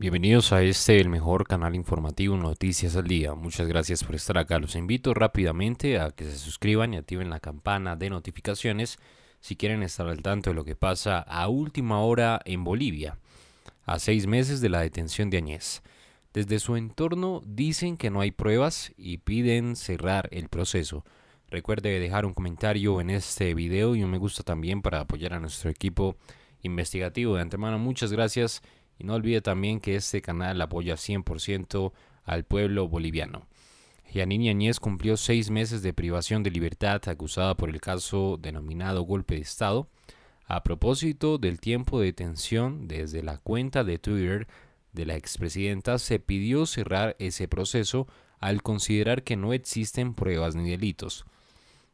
Bienvenidos a este, el mejor canal informativo, Noticias al Día. Muchas gracias por estar acá. Los invito rápidamente a que se suscriban y activen la campana de notificaciones si quieren estar al tanto de lo que pasa a última hora en Bolivia, a 6 meses de la detención de Añez. Desde su entorno dicen que no hay pruebas y piden cerrar el proceso. Recuerde dejar un comentario en este video y un me gusta también para apoyar a nuestro equipo investigativo. De antemano, muchas gracias. Y no olvide también que este canal apoya 100% al pueblo boliviano. Jeanine Añez cumplió 6 meses de privación de libertad acusada por el caso denominado golpe de Estado. A propósito del tiempo de detención, desde la cuenta de Twitter de la expresidenta se pidió cerrar ese proceso al considerar que no existen pruebas ni delitos.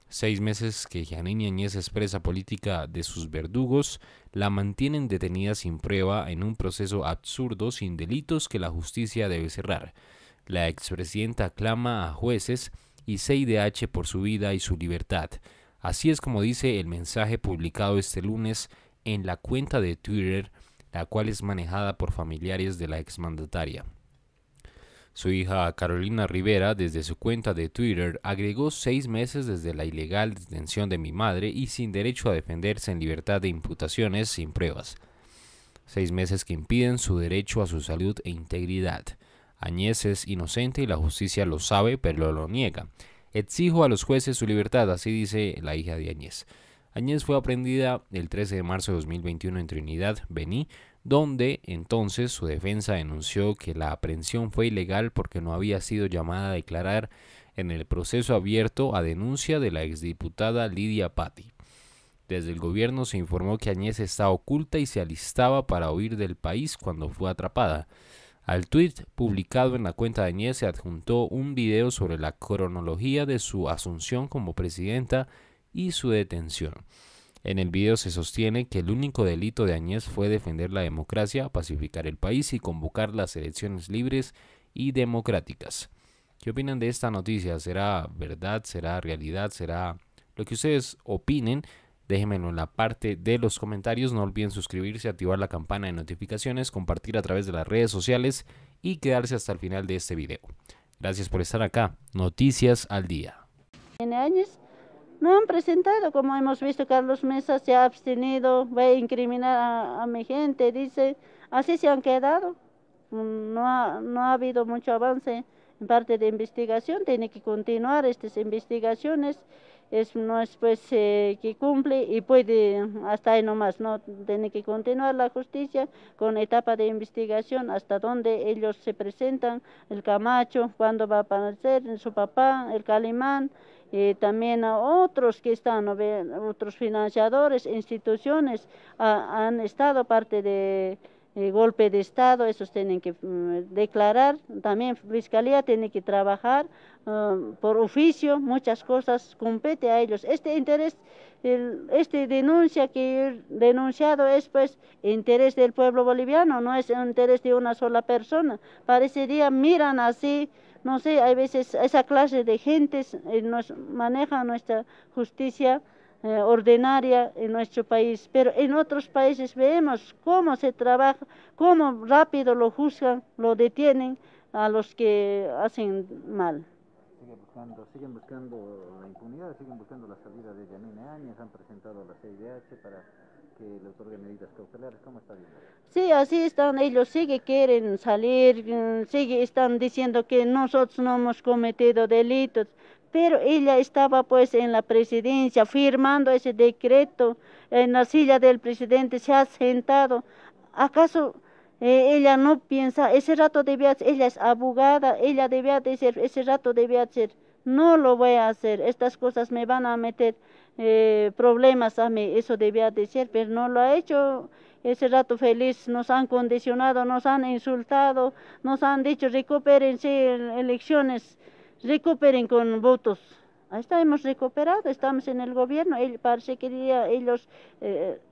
6 meses que Jeanine Añez expresa política de sus verdugos, la mantienen detenida sin prueba en un proceso absurdo sin delitos que la justicia debe cerrar. La expresidenta clama a jueces y CIDH por su vida y su libertad. Así es como dice el mensaje publicado este lunes en la cuenta de Twitter, la cual es manejada por familiares de la exmandataria. Su hija Carolina Rivera, desde su cuenta de Twitter, agregó 6 meses desde la ilegal detención de mi madre y sin derecho a defenderse en libertad de imputaciones sin pruebas. 6 meses que impiden su derecho a su salud e integridad. Añez es inocente y la justicia lo sabe, pero lo niega. Exijo a los jueces su libertad, así dice la hija de Añez. Añez fue aprendida el 13 de marzo de 2021 en Trinidad, Bení, donde entonces su defensa denunció que la aprehensión fue ilegal porque no había sido llamada a declarar en el proceso abierto a denuncia de la exdiputada Lidia Patti. Desde el gobierno se informó que Añez estaba oculta y se alistaba para huir del país cuando fue atrapada. Al tuit publicado en la cuenta de Añez se adjuntó un video sobre la cronología de su asunción como presidenta y su detención. En el video se sostiene que el único delito de Añez fue defender la democracia, pacificar el país y convocar las elecciones libres y democráticas. ¿Qué opinan de esta noticia? ¿Será verdad? ¿Será realidad? ¿Será lo que ustedes opinen? Déjenmelo en la parte de los comentarios. No olviden suscribirse, activar la campana de notificaciones, compartir a través de las redes sociales y quedarse hasta el final de este video. Gracias por estar acá. Noticias al Día. No han presentado, como hemos visto, Carlos Mesa se ha abstenido, va a incriminar a mi gente, dice, así se han quedado. No ha habido mucho avance en parte de investigación, tiene que continuar estas investigaciones, no es pues que cumple y puede, hasta ahí nomás, ¿no? Tiene que continuar la justicia con etapa de investigación, hasta donde ellos se presentan, el Camacho, cuándo va a aparecer, su papá, el Calimán, también a otros que están, otros financiadores, instituciones, han estado parte de golpe de Estado, esos tienen que declarar, también Fiscalía tiene que trabajar por oficio, muchas cosas compete a ellos. Este interés, este denuncia que he denunciado es pues interés del pueblo boliviano, no es un interés de una sola persona, parecería miran así. No sé, hay veces esa clase de gentes nos maneja nuestra justicia ordinaria en nuestro país, pero en otros países vemos cómo se trabaja, cómo rápido lo juzgan, lo detienen a los que hacen mal. Siguen buscando la impunidad, siguen buscando la salida de Jeanine Añez, han presentado a la CIDH para que le otorguen medidas cautelares, ¿cómo está viendo? Sí, así están, ellos siguen quieren salir, siguen están diciendo que nosotros no hemos cometido delitos, pero ella estaba pues en la presidencia firmando ese decreto, en la silla del presidente se ha sentado, ¿acaso? Ella no piensa, ese rato debía, ella es abogada, ella debía decir, ese rato debía ser, no lo voy a hacer, estas cosas me van a meter problemas a mí, eso debía decir, pero no lo ha hecho, ese rato feliz, nos han condicionado, nos han insultado, nos han dicho, recupérense elecciones, recuperen con votos. Ahí está, hemos recuperado, estamos en el gobierno, parece que ellos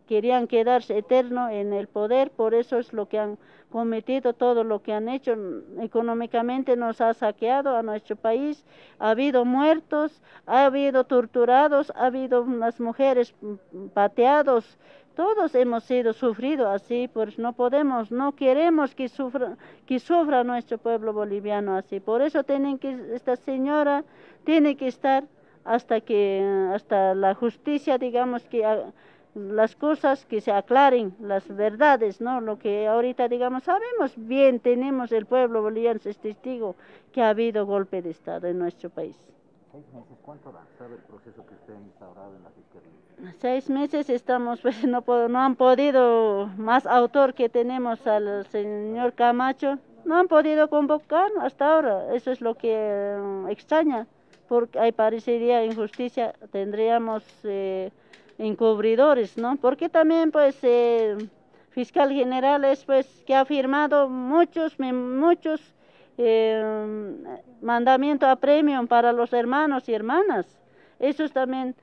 querían quedarse eterno en el poder, por eso es lo que han cometido, todo lo que han hecho, económicamente nos ha saqueado a nuestro país, ha habido muertos, ha habido torturados, ha habido unas mujeres pateados, Todos hemos sido sufridos así, pues no podemos, no queremos que sufra nuestro pueblo boliviano así. Por eso tienen que, esta señora tiene que estar hasta la justicia, digamos, que las cosas que se aclaren, las verdades, ¿no? Lo que ahorita, digamos, sabemos bien, tenemos el pueblo boliviano, es testigo que ha habido golpe de Estado en nuestro país. 6 meses, ¿cuánto avanzaba el proceso que usted ha instaurado en la fiscalía? 6 meses estamos, pues no han podido, más autor que tenemos al señor Camacho, no han podido convocar hasta ahora, eso es lo que extraña, porque ahí parecería injusticia, tendríamos encubridores, ¿no? Porque también, pues, fiscal general es, pues, que ha firmado muchos mandamiento a premium para los hermanos y hermanas. Esos también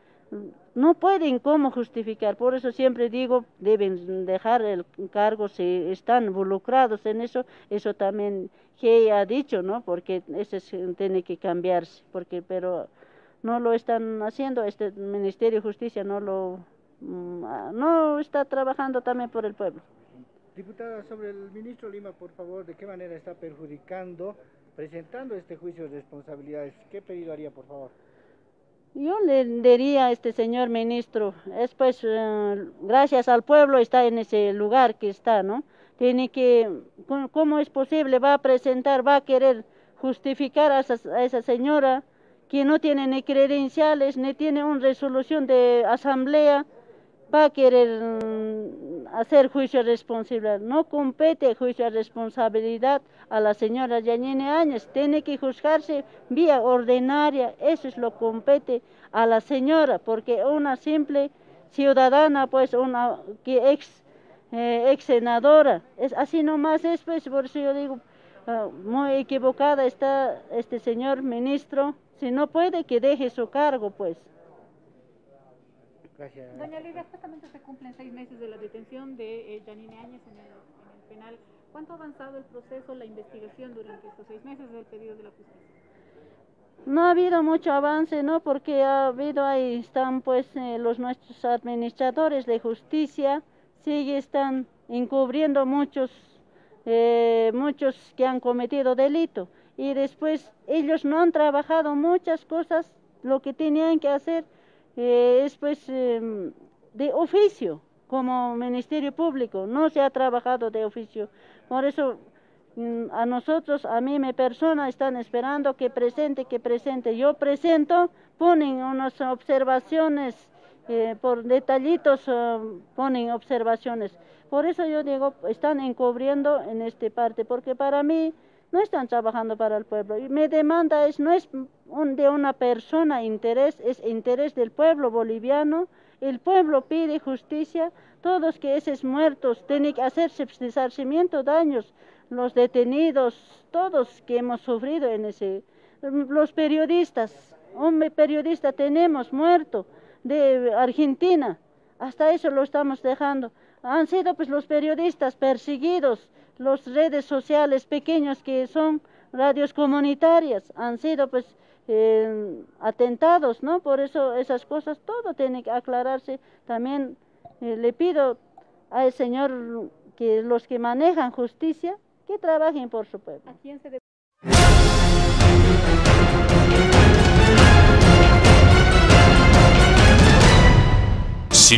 no pueden cómo justificar, por eso siempre digo, deben dejar el cargo si están involucrados en eso. Eso también que ha dicho, ¿no? Porque eso tiene que cambiarse, porque pero no lo están haciendo. Este Ministerio de Justicia no está trabajando también por el pueblo. Diputada, sobre el ministro Lima, por favor, ¿de qué manera está perjudicando, presentando este juicio de responsabilidades? ¿Qué pedido haría, por favor? Yo le diría a este señor ministro, es pues, gracias al pueblo está en ese lugar que está, ¿no? Tiene que, ¿cómo es posible? Va a presentar, va a querer justificar a esa señora que no tiene ni credenciales, ni tiene una resolución de asamblea, va a querer hacer juicio de responsabilidad. No compete juicio de responsabilidad a la señora Jeanine Añez, tiene que juzgarse vía ordinaria, eso es lo que compete a la señora, porque una simple ciudadana, pues una que ex senadora, es así nomás es, pues, por eso yo digo, muy equivocada está este señor ministro, si no puede que deje su cargo, pues. Gracias. Doña Lidia, justamente se cumplen 6 meses de la detención de Jeanine Añez en el penal. ¿Cuánto ha avanzado el proceso, la investigación durante estos 6 meses del pedido de la justicia? No ha habido mucho avance, ¿no? Porque ha habido, ahí están, pues, nuestros administradores de justicia, están encubriendo muchos que han cometido delito. Y después ellos no han trabajado muchas cosas, lo que tenían que hacer. Es, pues, de oficio, como Ministerio Público, no se ha trabajado de oficio. Por eso a nosotros, a mí, mi persona, están esperando que presente. Yo presento, ponen unas observaciones, por detallitos ponen observaciones. Por eso yo digo, están encubriendo en esta parte, porque para mí no están trabajando para el pueblo. Y mi demanda es, no es de una persona interés, es interés del pueblo boliviano. El pueblo pide justicia, todos que esos muertos tienen que hacerse resarcimiento daños, los detenidos, todos que hemos sufrido en ese, los periodistas, hombre periodista tenemos muerto de Argentina, hasta eso lo estamos dejando. Han sido, pues, los periodistas perseguidos, las redes sociales pequeños que son radios comunitarias, han sido, pues, atentados, ¿no? Por eso esas cosas, todo tiene que aclararse. También le pido al señor que los que manejan justicia, que trabajen por su pueblo. ¿A quién se debe? Si